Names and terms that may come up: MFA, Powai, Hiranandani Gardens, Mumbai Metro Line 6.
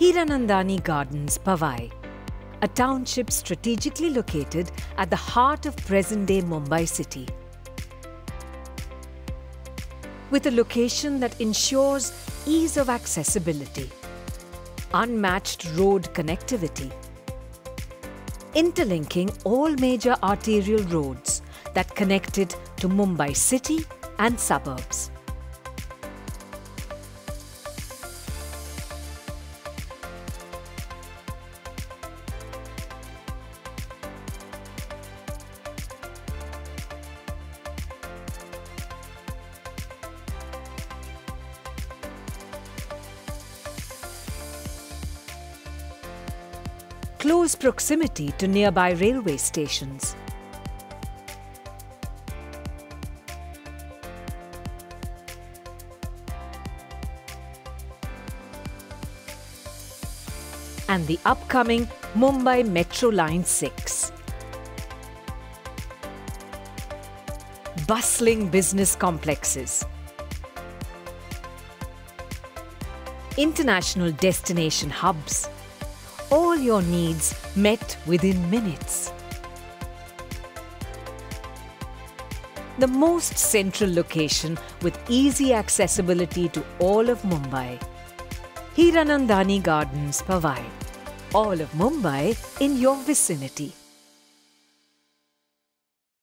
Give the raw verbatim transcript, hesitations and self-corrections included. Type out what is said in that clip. Hiranandani Gardens, Powai, a township strategically located at the heart of present-day Mumbai city. With a location that ensures ease of accessibility, unmatched road connectivity, interlinking all major arterial roads that connect it to Mumbai city and suburbs. Close proximity to nearby railway stations, and the upcoming Mumbai Metro Line six. Bustling business complexes, international destination hubs, all your needs met within minutes. The most central location with easy accessibility to all of Mumbai. Hiranandani Gardens, Powai. All of Mumbai in your vicinity.